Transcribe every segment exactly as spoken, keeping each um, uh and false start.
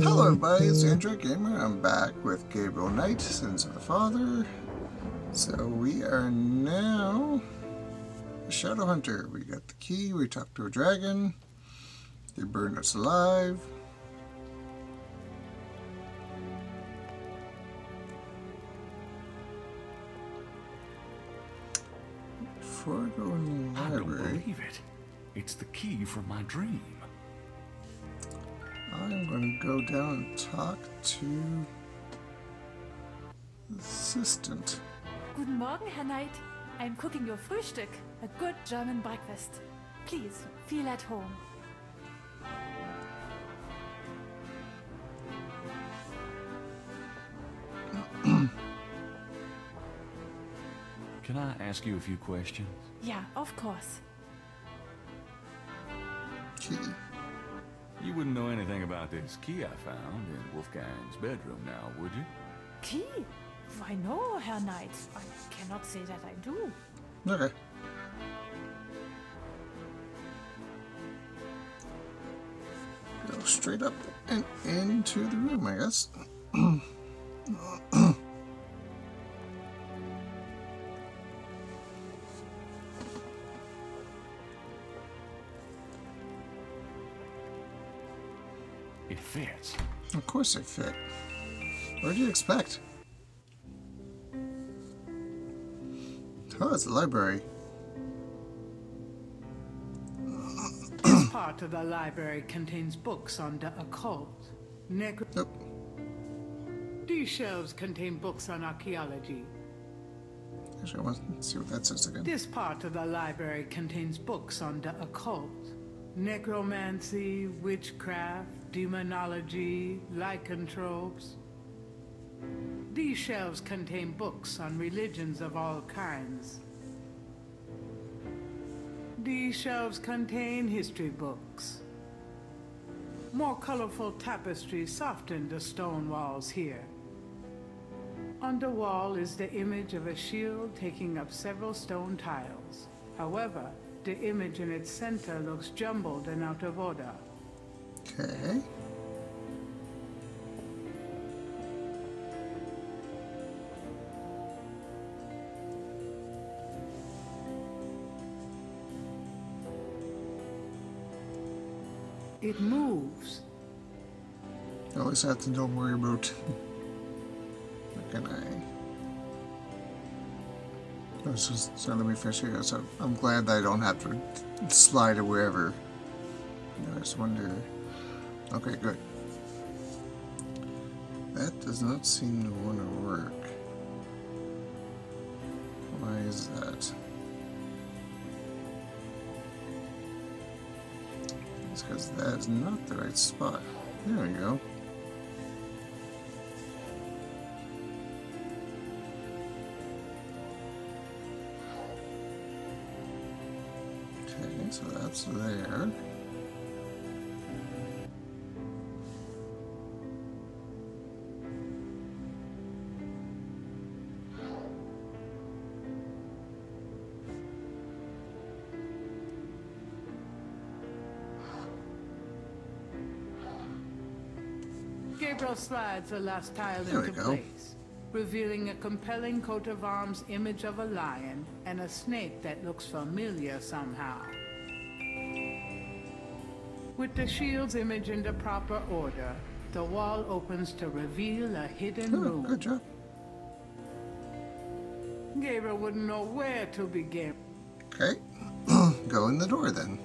Hello everybody, it's The Android Gamer. I'm back with Gabriel Knight, Sins of the Father. So we are now a Shadow Hunter. We got the key, we talked to a dragon, they burned us alive. Forgoing library. I don't believe it. It's the key from my dream. I'm going to go down and talk to the assistant. Guten Morgen, Herr Knight. I'm cooking your Frühstück, a good German breakfast. Please, feel at home. Can I ask you a few questions? Yeah, of course. Key. You wouldn't know anything about this key I found in Wolfgang's bedroom now, would you? Key? Why no, Herr Knight. I cannot say that I do. Okay. Go straight up and into the room, I guess. It fits. Of course it fit. What do you expect? Oh, it's a library. This part of the library contains books on the occult. Neg nope. These shelves contain books on archaeology. Actually, I want to see what that says again. This part of the library contains books on the occult. Necromancy, witchcraft, demonology, lycanthropes. These shelves contain books on religions of all kinds. These shelves contain history books. More colorful tapestries soften the stone walls here. On the wall is the image of a shield taking up several stone tiles. However, the image in its center looks jumbled and out of order. Okay. It moves. I always have to don't worry about. What can I? So, so let me finish here. So I'm glad that I don't have to slide or wherever. I just wonder. Okay, good. That does not seem to want to work. Why is that? It's because that is not the right spot. There we go. So that's there. Gabriel slides the last tile there into place, revealing a compelling coat of arms image of a lion and a snake that looks familiar somehow. With the shield's image in the proper order, the wall opens to reveal a hidden oh, room. Good job. Gabriel wouldn't know where to begin. Okay, go in the door then.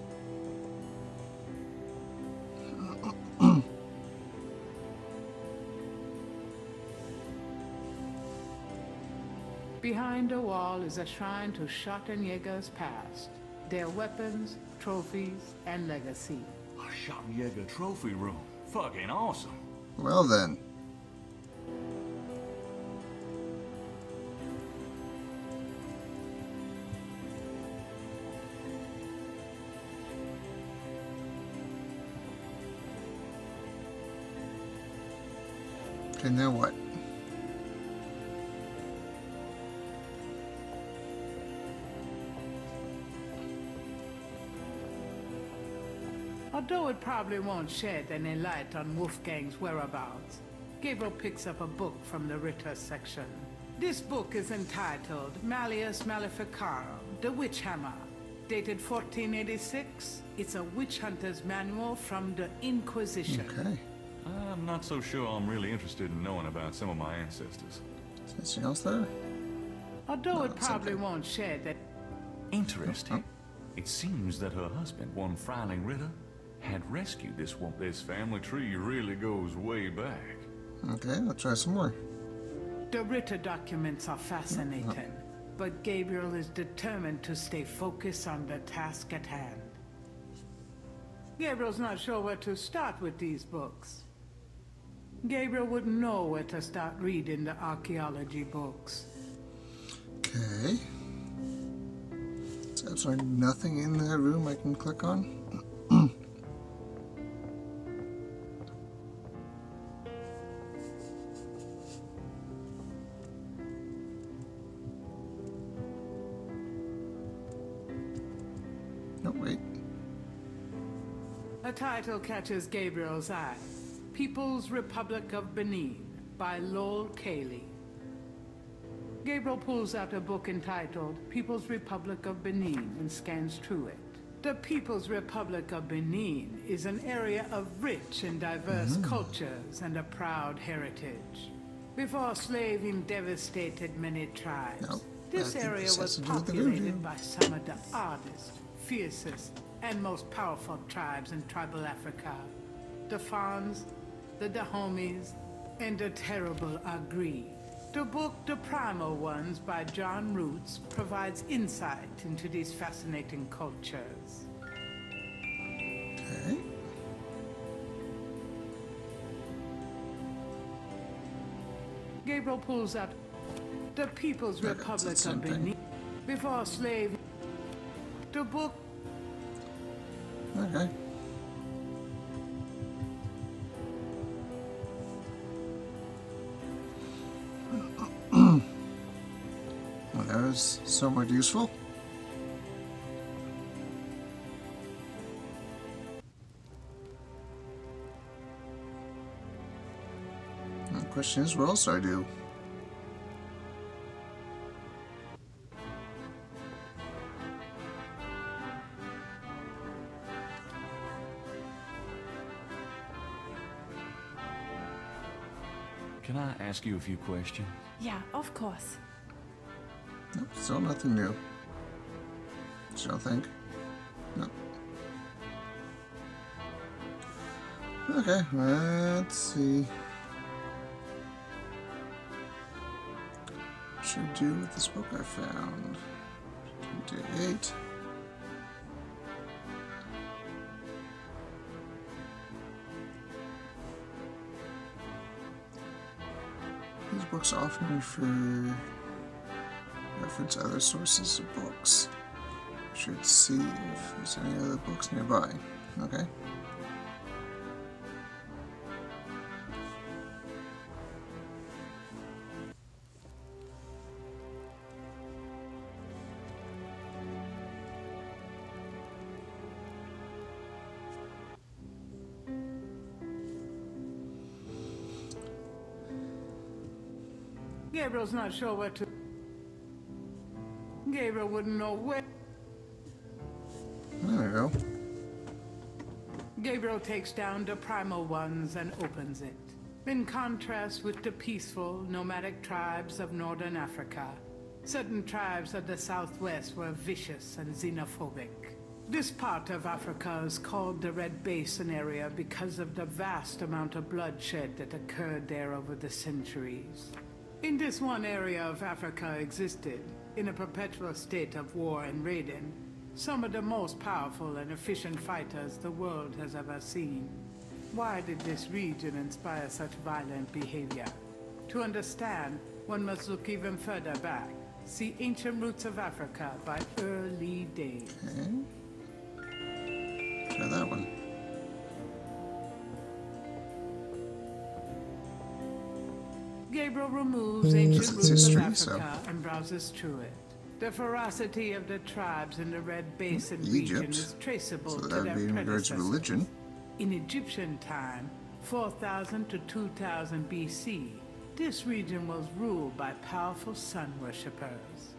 Behind the wall is a shrine to Schattenjäger's past, their weapons, trophies, and legacy. A Schattenjäger trophy room. Fucking awesome. Well then. Okay, now what? A Although it probably won't shed any light on Wolfgang's whereabouts, Gabriel picks up a book from the Ritter section. This book is entitled Malleus Maleficarum, The Witch Hammer, dated fourteen eighty-six. It's a witch hunter's manual from the Inquisition. Okay. I'm not so sure I'm really interested in knowing about some of my ancestors. Is there anything else there? Although no, it probably okay. won't share that. Interesting. Oh. It seems that her husband, von Fryling Ritter, had rescued this one. This family tree really goes way back. Okay, I'll try some more. The Ritter documents are fascinating, oh. but Gabriel is determined to stay focused on the task at hand. Gabriel's not sure where to start with these books. Gabriel wouldn't know where to start reading the archaeology books. Okay. There's absolutely nothing in that room I can click on. The title catches Gabriel's eye. People's Republic of Benin by Lowell Cayley. Gabriel pulls out a book entitled People's Republic of Benin and scans through it. The People's Republic of Benin is an area of rich and diverse mm-hmm. cultures and a proud heritage. Before slaving devastated many tribes, no, this area this was populated by some of the hardest, fiercest, and most powerful tribes in tribal Africa, the Fons, the Dahomies, and the terrible Agri. The book The Primal Ones by John Roots provides insight into these fascinating cultures. Okay. Gabriel pulls up The People's that Republic of Benin before slave. The book Okay. Well, that was somewhat useful. The question is, what else do I do? Can I ask you a few questions? Yeah, of course. Nope, still nothing new. Still think. Nope. Okay, let's see. What should I do with this book I found? twenty-eight. These books often refer, reference other sources of books. I should see if there's any other books nearby. Okay. Gabriel's not sure where to. Gabriel wouldn't know where. There we go. Gabriel takes down The Primal Ones and opens it. In contrast with the peaceful, nomadic tribes of northern Africa, certain tribes of the southwest were vicious and xenophobic. This part of Africa is called the Red Basin area because of the vast amount of bloodshed that occurred there over the centuries. In this one area of Africa existed, in a perpetual state of war and raiding, some of the most powerful and efficient fighters the world has ever seen. Why did this region inspire such violent behavior? To understand, one must look even further back. See Ancient Roots of Africa by Earl Lee. Okay. Try that one. Gabriel removes Ancient Roots of Africa so. and browses through it. The ferocity of the tribes in the Red Basin Egypt, region is traceable so to their predecessors. Religion. In Egyptian time, four thousand to two thousand B C, this region was ruled by powerful sun worshippers.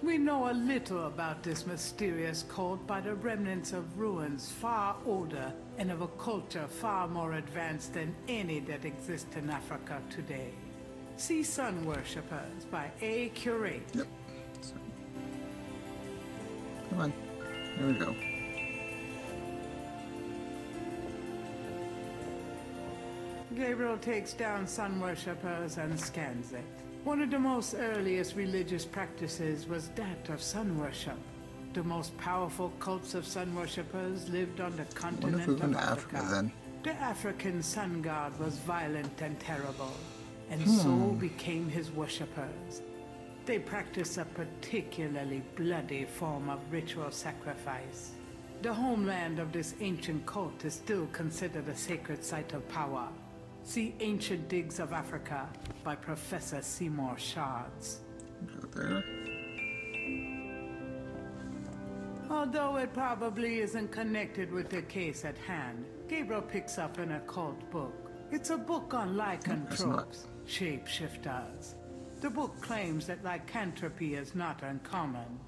We know a little about this mysterious cult by the remnants of ruins far older and of a culture far more advanced than any that exists in Africa today. See Sun Worshippers by A. Curate. Yep. So. Come on. There we go. Gabriel takes down Sun Worshippers and scans it. One of the most earliest religious practices was that of sun worship. The most powerful cults of sun worshippers lived on the continent of Africa. Africa then. The African sun god was violent and terrible, and hmm. so became his worshippers. They practiced a particularly bloody form of ritual sacrifice. The homeland of this ancient cult is still considered a sacred site of power. See Ancient Digs of Africa by Professor Seymour Shards. Go there. Although it probably isn't connected with the case at hand, Gabriel picks up an occult book. It's a book on lycanthropes, shapeshifters. The book claims that lycanthropy is not uncommon.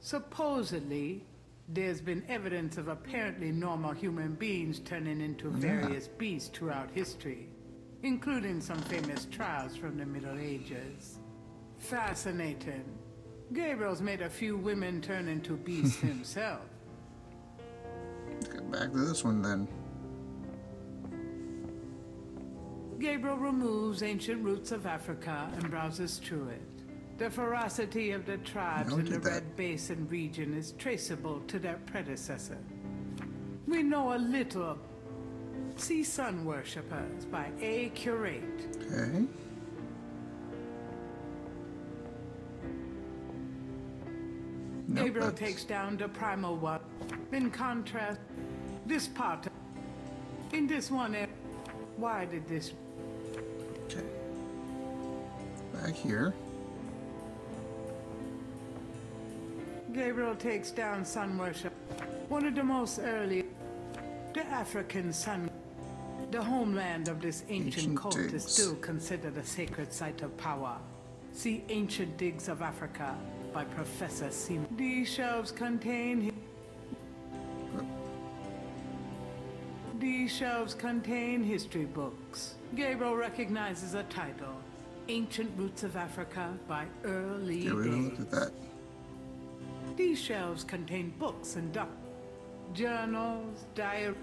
Supposedly, there's been evidence of apparently normal human beings turning into various yeah. beasts throughout history, including some famous trials from the Middle Ages. Fascinating. Gabriel's made a few women turn into beasts himself. Let's get back to this one then. Gabriel removes Ancient Roots of Africa and browses through it. The ferocity of the tribes in the that. Red Basin region is traceable to their predecessor. We know a little of See Sun Worshippers by A. Curate. Okay. Nope, Gabriel that's... takes down the primal one. In contrast, this part in this one area. Why did this? Okay. Back here. Gabriel takes down sun worship. One of the most early. The African sun. The homeland of this ancient, ancient cult digs. is still considered a sacred site of power. See Ancient Digs of Africa by Professor Seymour. These shelves contain. These shelves contain history books. Gabriel recognizes a title, Ancient Roots of Africa by Earl Lee. Yeah, we don't look at that. These shelves contain books and documents, journals, diaries,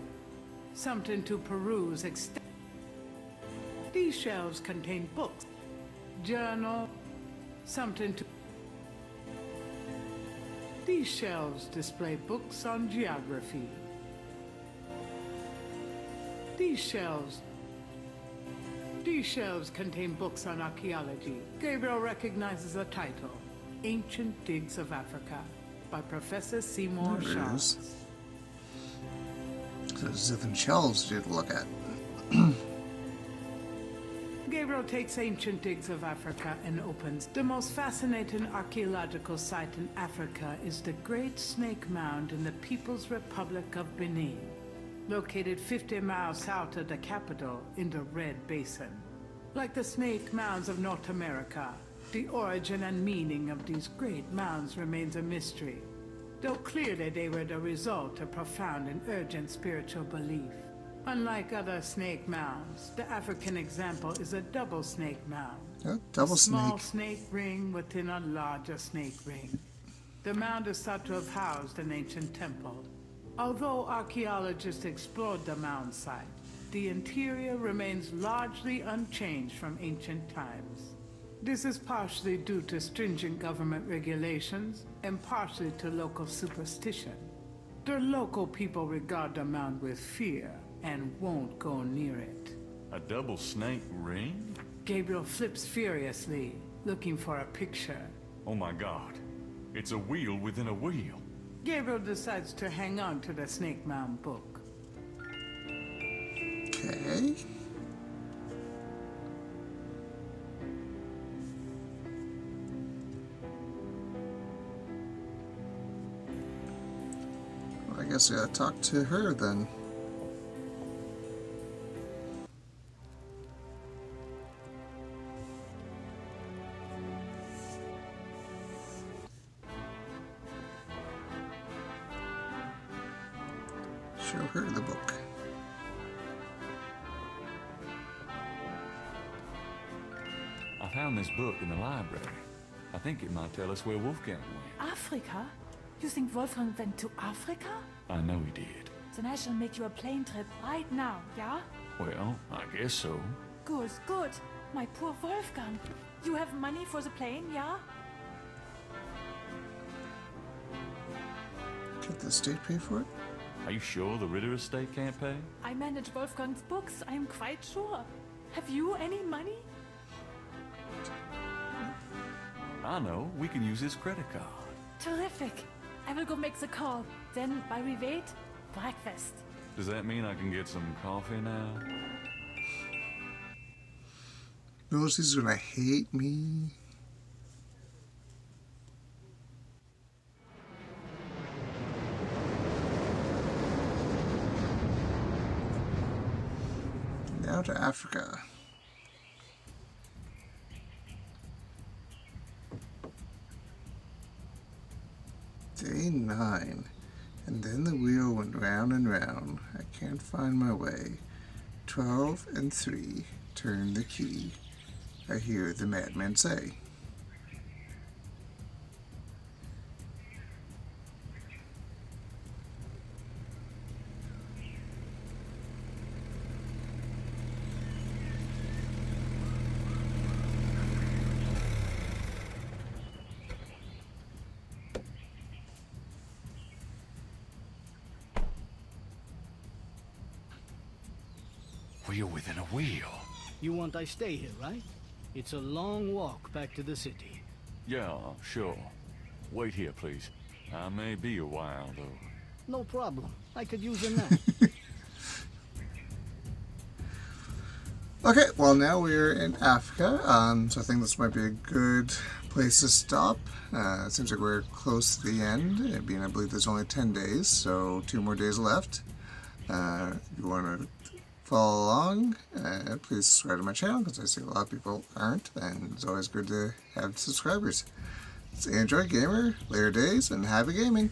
something to peruse. Extend. These shelves contain books, journal, something to. These shelves display books on geography. These shelves, these shelves contain books on archaeology. Gabriel recognizes a title, Ancient Digs of Africa, by Professor Seymour Schatz. So Zithan shelves did look at. Gabriel takes Ancient Digs of Africa and opens. The most fascinating archaeological site in Africa is the Great Snake Mound in the People's Republic of Benin, located fifty miles south of the capital in the Red Basin. Like the snake mounds of North America, the origin and meaning of these great mounds remains a mystery, though clearly they were the result of profound and urgent spiritual belief. Unlike other snake mounds, the African example is a double snake mound. Oh, double a small snake. snake ring within a larger snake ring. The mound is thought to have housed an ancient temple. Although archaeologists explored the mound site, the interior remains largely unchanged from ancient times. This is partially due to stringent government regulations and partially to local superstition. The local people regard the mound with fear and won't go near it. A double snake ring? Gabriel flips furiously, looking for a picture. Oh my God, it's a wheel within a wheel. Gabriel decides to hang on to the Snake Mound book. Okay. I guess I gotta talk to her then. Show her the book. I found this book in the library. I think it might tell us where Wolfgang went. Africa? You think Wolfgang went to Africa? I know he did. Then I shall make you a plane trip right now, yeah? Well, I guess so. Good, good. My poor Wolfgang. You have money for the plane, yeah? Did the state pay for it? Are you sure the Ritter estate can't pay? I manage Wolfgang's books, I am quite sure. Have you any money? I know. We can use his credit card. Terrific. I will go make the call. Then, while we wait, breakfast. Does that mean I can get some coffee now? Lucy's gonna hate me. Now to Africa. Day nine, and then the wheel went round and round. I can't find my way. Twelve and three, turn the key. I hear the madman say. Within a wheel. You want I stay here, right? It's a long walk back to the city. Yeah, sure. Wait here, please. I may be a while, though. No problem. I could use a nap. Okay, well, now we're in Africa, um, so I think this might be a good place to stop. Uh, it seems like we're close to the end. I mean, I believe there's only ten days, so two more days left. Uh, if you want to follow along, uh, please subscribe to my channel, because I see a lot of people aren't, and it's always good to have subscribers. It's The Android Gamer, later days, and happy gaming!